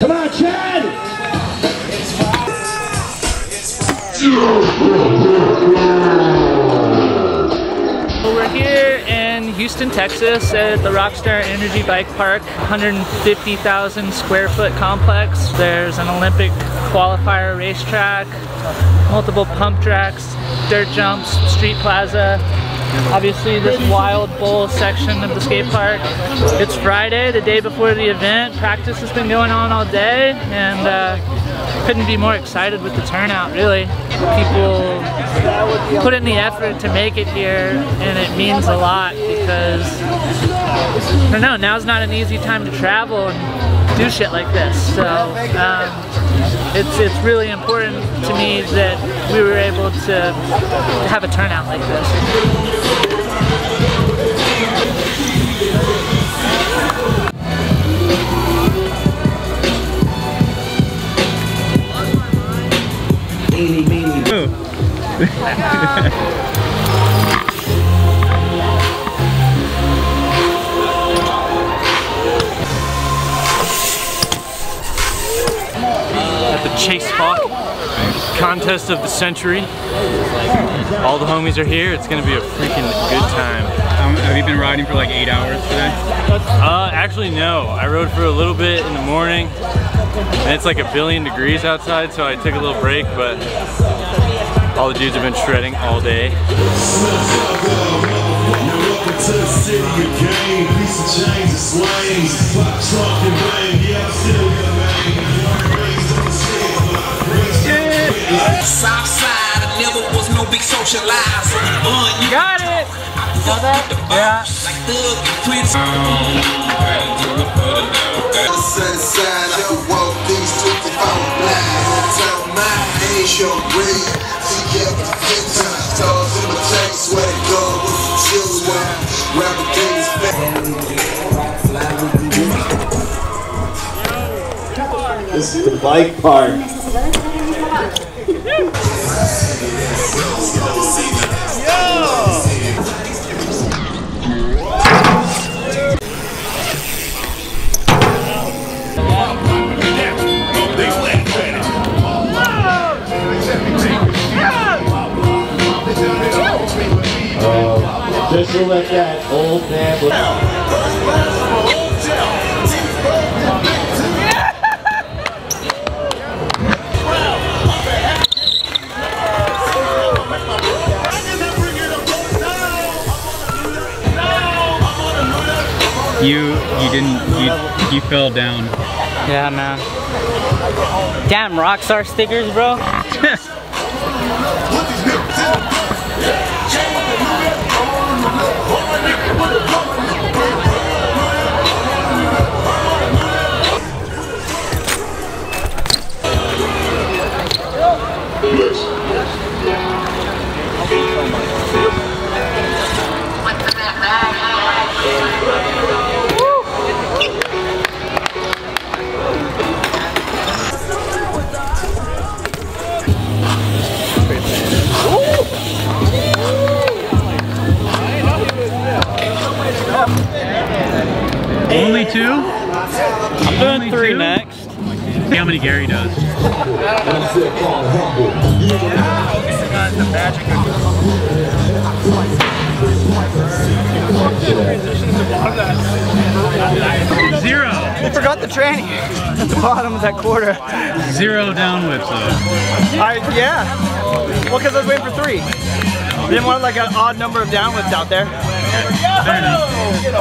Come on, Chad! It's fire. It's fire. So we're here in Houston, Texas at the Rockstar Energy Bike Park, 150,000 square foot complex. There's an Olympic qualifier racetrack, multiple pump tracks, dirt jumps, street plaza. Obviously this wild bowl section of the skate park. It's Friday, the day before the event. Practice has been going on all day, and couldn't be more excited with the turnout, really. People put in the effort to make it here, and it means a lot because, I don't know, now's not an easy time to travel and do shit like this. So it's really important to me that we were able to have a turnout like this. At the Chase Hawk contest of the century. All the homies are here. It's gonna be a freaking good time. Have you been riding for like 8 hours today? Actually no. I rode for a little bit in the morning. And it's like a billion degrees outside, so I took a little break, but all the dudes have been shredding all day. Southside, I never was no big socializer. Got it! Got that? Yeah. This is the bike park. Just to let that old man look out. You fell down. Yeah, man. Damn Rockstar stickers, bro. Only two? I'm doing three next. See how many Gary does. Zero. You forgot the tranny at the bottom of that quarter. Zero down whips though. Yeah. Well, because I was waiting for three. I didn't want like an odd number of down whips out there. Three,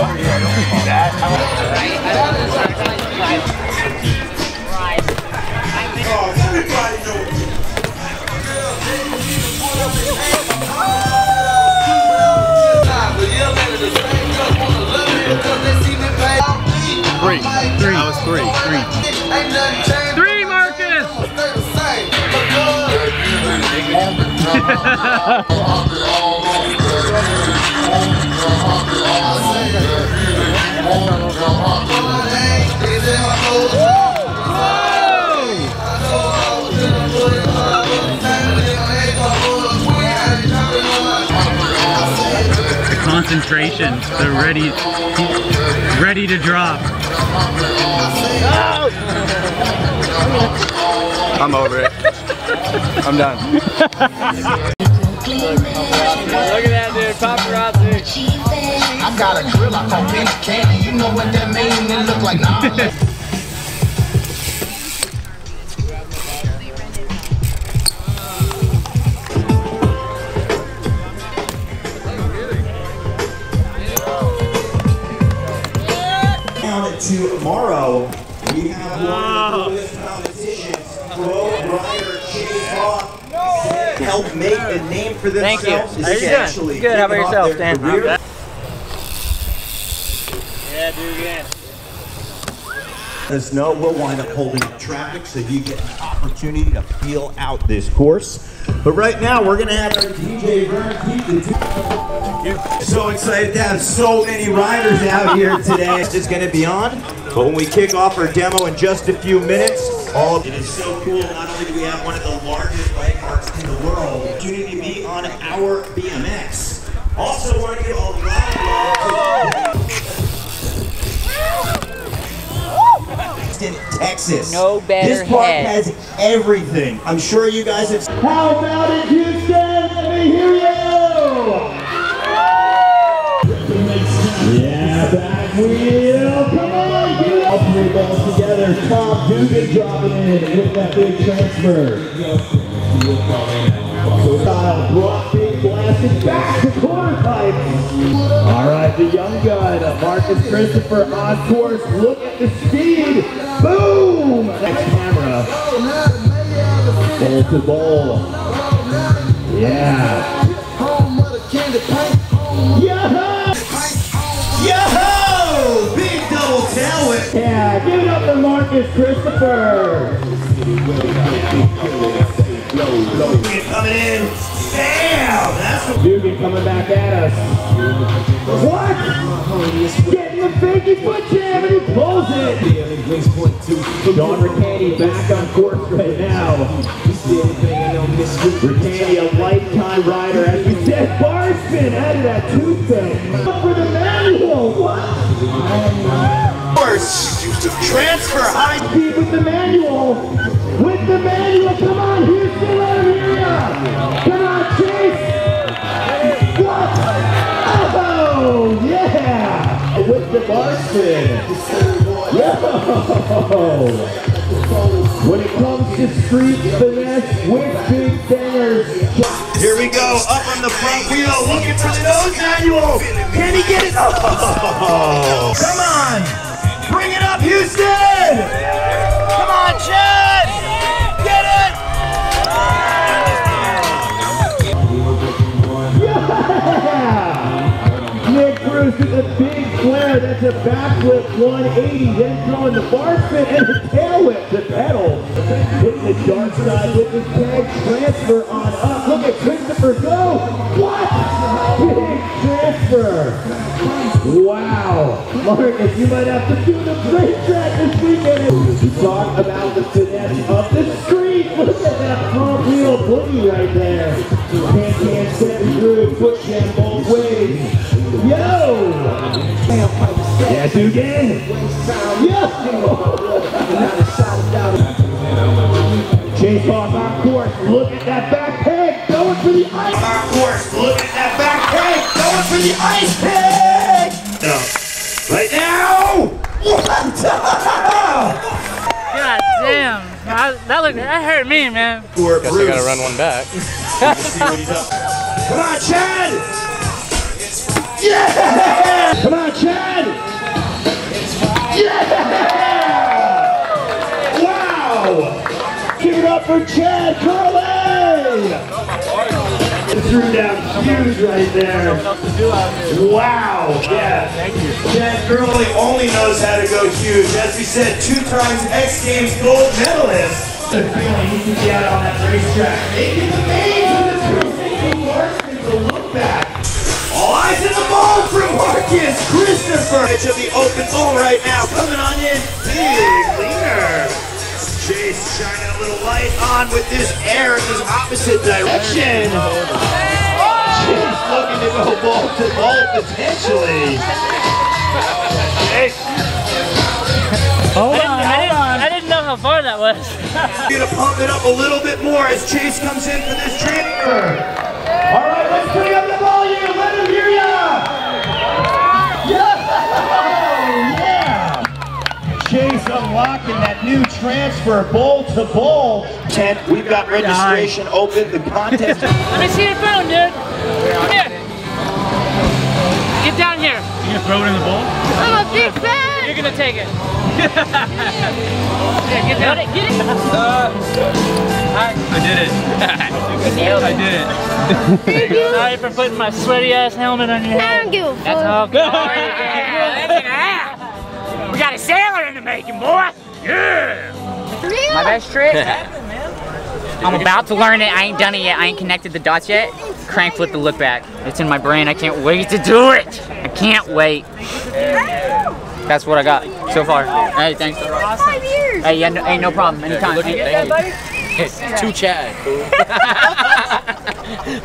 Marcus! The concentration, they're ready to drop. I'm over it. I'm done. Look at that dude, paparazzi. I got a grill out of pink candy. You know what that means? It look like nah. Tomorrow, we have one of the competitions, pro rider Chase Hawk, help make a name for themselves. Thank you. Essentially, good. How about yourself, Dan? Yeah, Dugan. As no, we'll wind up holding traffic, so you get an opportunity to feel out this course. But right now, we're gonna have our DJ Vern. So excited to have so many riders out here today. It's just going to be on, but when we kick off our demo in just a few minutes, it is so cool. Not only do we have one of the largest bike parks in the world, you need to be on our BMX. Also, we're going to give a lot of love to Texas. No better. This park has everything. I'm sure you guys have. How about it, Houston? Let me hear you. Yeah, back wheel, come on, get it! All three balls together, Tom Dugan dropping in with that big transfer. So style, block, big blasted back to corner pipe. All right, the young gun, Marcus Christopher on course, look at the speed, boom! Next camera, there's the ball, yeah. Yo-ho! Big double tailwhip! Yeah, give it up to Marcus Christopher! Dugan coming in! Bam! That's what Dugan coming back at us. What? Getting the fakie foot jam and he pulls it! Don Ricani back on course right now. Ricani, a lifetime rider, as we said, bar spin out of that toothpick. Transfer high speed with the manual. With the manual, come on, Houston, let him hear ya. Come on, Chase. What? Oh, yeah. With the bar spin. Yo. When it comes to street finesse with big bangers. Here we go, up on the front wheel, looking for the nose manual. Can he get it? Oh. Come on, bring it up, Houston! Come on, Chad! Get it! Yeah! Nick Bruce with a big flare. That's a backflip 180, then throwing the bar spin and the tail whip, the pedal. Hitting the dark side with his tag transfer on up. Look at Christopher go! What? Big transfer! Wow! Marcus, you might have to do the racetrack this weekend! We talk about the finesse of the street! Look at that front wheel boogie right there! Can-can, seven groove, foot jam both ways! Yo! Yeah, Dugan! Yo! Chase Hawk on course, look at that back peg! Going for the ice. Of course, look at that back peg. Going for the ice peg. No. Right now. What? God damn. That hurt me, man. Guess I gotta run one back. Come on, Chad. Yeah. Come on, Chad. Yeah. Wow. Give it up for Chad Curley. Threw down huge right there. Wow. Yeah. Thank you. Chad Curley only knows how to go huge. As we said, 2 times X Games gold medalist. The feeling he can get out on that racetrack. Making the maze with the 360 to look back. All eyes in the ball from Marcus Christopher. Edge of the open ball right now. Coming on in. Big leader. Chase shining a little light on with this air in his opposite direction. Chase looking to go ball to ball potentially. Chase. Hold on, I didn't know how how far that was. We're gonna pump it up a little bit more as Chase comes in for this transfer. All right, let's bring up the volume. Let him hear ya. Yeah. Chase unlocking that new transfer, bowl to bowl. Tent, we've got registration open. The contest. Let me see your phone, dude. Come here. Get down here. You gonna throw it in the bowl? I'm a big fan. You're gonna take it. Yeah, get down. Get it. I did it. I did it. Sorry for putting my sweaty ass helmet on your head. That's all good. Yeah. We got a sailor in the making, boy. Yeah. Real? My best trick. I'm about to learn it. I ain't done it yet. I ain't connected the dots yet. Crank flip the look back. It's in my brain. I can't wait to do it. I can't wait. That's what I got so far. Hey, thanks. Awesome. Hey, yeah, no, hey, no problem. Anytime. Two Chad.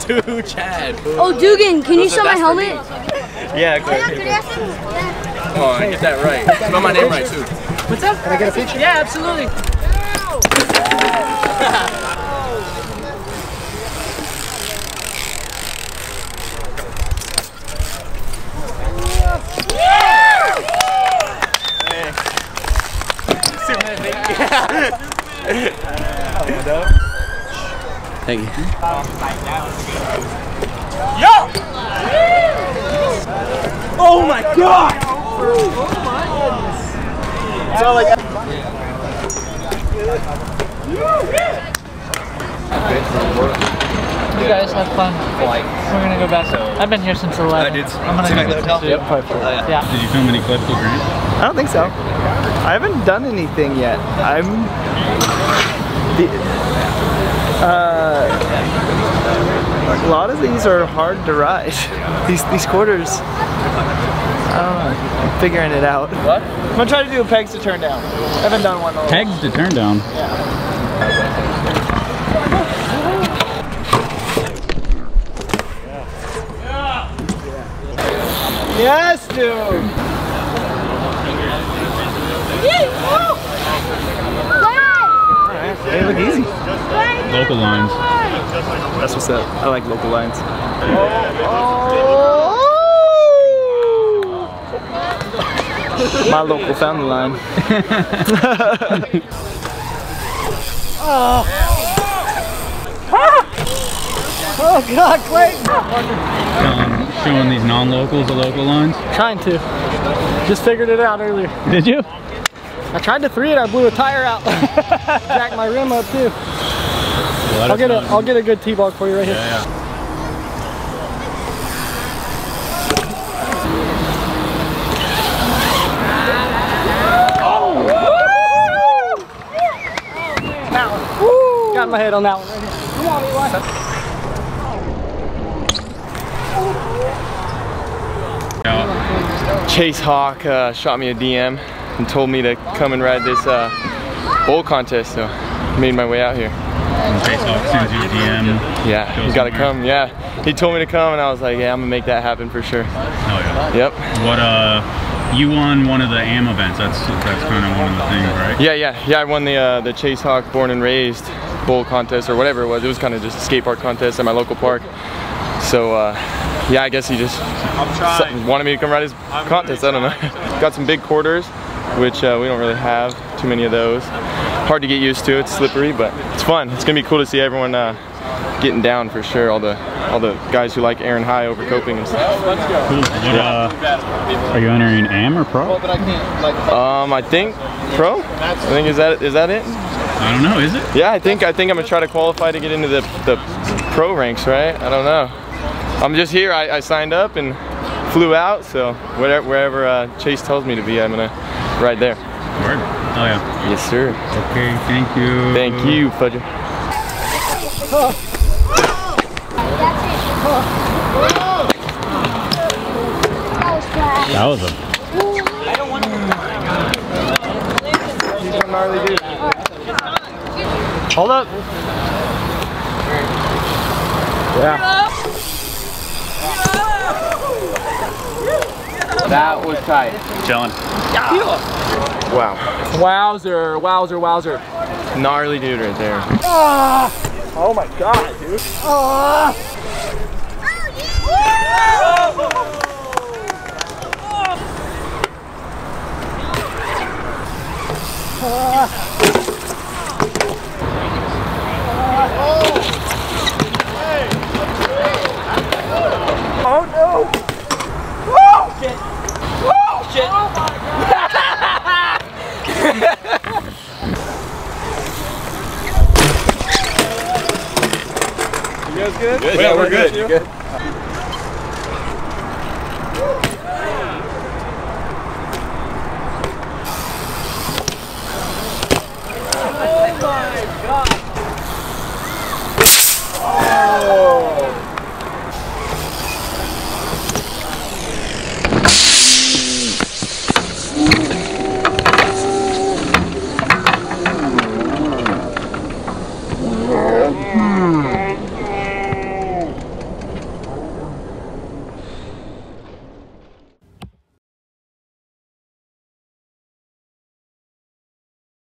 Two Chad. Oh, Dugan, can you show my helmet? Yeah, go ahead. Come on, get that right. Spell my name right, too. What's up? Can I get a picture? Yeah, absolutely. Thank you. Yo! Oh my god! That's all I got. You guys have fun. We're gonna go back. I've been here since 11. I did. I'm gonna go back to the hotel. Yeah. Did you film any clips over here? I don't think so. I haven't done anything yet. A lot of these are hard to ride. These quarters, I'm figuring it out. What? I'm gonna try to do a pegs to turn down. I haven't done one. Pegs to turn down? Yeah. Yes, dude. They look easy. Local lines. That's what's up. I like local lines. Oh. My local found the line. Oh. Oh god, Clayton! Showing these non-locals the local lines? Trying to. Just figured it out earlier. Did you? I tried to three it, I blew a tire out. Jacked my rim up too. Well, I'll get a good T-bog for you right here. Yeah. Oh! Woo! That one. Woo! Got my head on that one right here. Come on, Eli. Yeah. Chase Hawk shot me a DM and told me to come and ride this bowl contest, so I made my way out here. Chase Hawk sends you a DM. Yeah, you gotta come, yeah. He told me to come and I was like, yeah, I'm gonna make that happen for sure. Oh yeah. Yep. What, you won one of the AM events, that's kind of one of the things, right? Yeah, yeah, yeah, I won the Chase Hawk Born and Raised bowl contest or whatever it was kind of just a skate park contest at my local park. So, yeah, I guess he just wanted me to come ride his contest, I don't know. Got some big quarters, which we don't really have too many of those. Hard to get used to, it's slippery, but it's fun. It's gonna be cool to see everyone getting down for sure, all the guys who like airing high over coping and stuff. Cool. Are you entering AM or pro? I think pro. I think is that it? I don't know, is it? Yeah, I think I'm gonna try to qualify to get into the pro ranks, right? I don't know. I'm just here, I signed up and flew out, so wherever Chase tells me to be, I'm gonna right there. Word. Oh yeah. Yes, sir. Okay. Thank you. Thank you, Fudger. Oh. Oh. That was a. I don't want to. He's a gnarly dude. Hold up. Yeah. That was tight. Chilling. Yeah. Wow. Wowzer, wowzer, wowzer. Gnarly dude right there. Ah! Oh my god, dude. Ah! Oh, yeah. Woo! Oh. Oh no! Whoa! Shit! Whoa! Shit! Oh my god! You guys good? Good. Yeah, we're good.